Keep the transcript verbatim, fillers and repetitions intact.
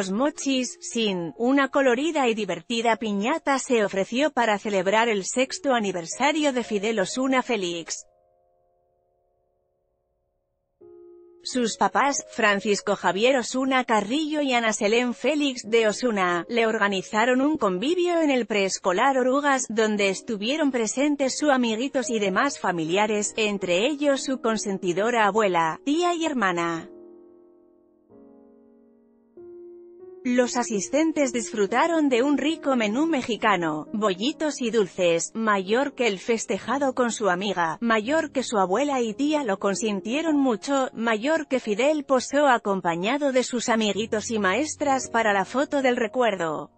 Los Mochis, Sin, una colorida y divertida piñata se ofreció para celebrar el sexto aniversario de Fidel Osuna Félix. Sus papás, Francisco Javier Osuna Carrillo y Ana Selén Félix de Osuna, le organizaron un convivio en el Preescolar Orugas, donde estuvieron presentes sus amiguitos y demás familiares, entre ellos su consentidora abuela, tía y hermana. Los asistentes disfrutaron de un rico menú mexicano, bollitos y dulces, mayor que el festejado con su amiga, mayor que su abuela y tía lo consintieron mucho, mayor que Fidel posó acompañado de sus amiguitos y maestras para la foto del recuerdo.